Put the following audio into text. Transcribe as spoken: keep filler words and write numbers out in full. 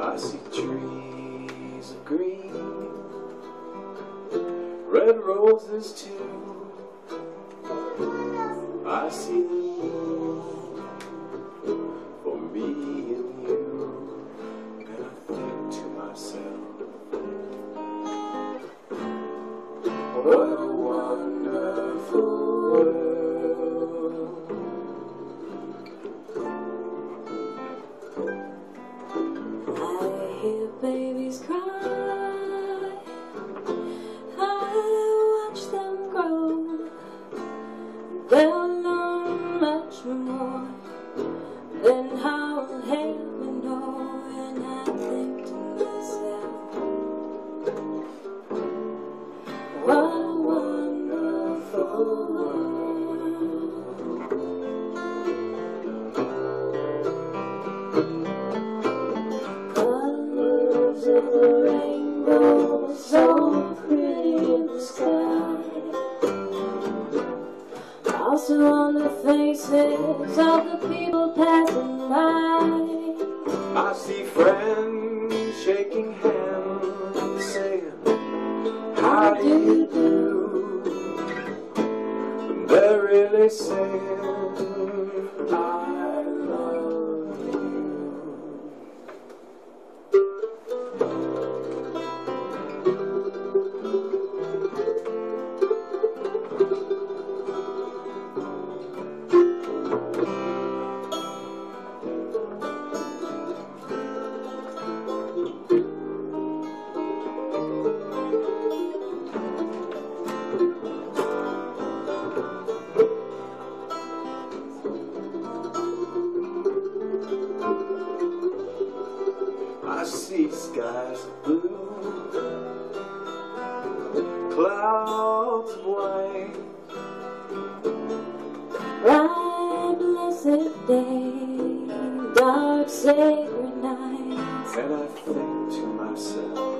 I see trees of green, red roses too. I see the moon for me and you, and I think to myself, what a wonderful world. Babies cry, I watch them grow. They'll learn much more than how I'll have and know. And I think to myself, what a wonderful world. So pretty in the sky, also on the faces of the people passing by. I see friends shaking hands, saying, how do you do? And they're really saying, I love you. I see skies of blue, clouds of white. Bright, blessed day, dark, sacred night. And I think to myself,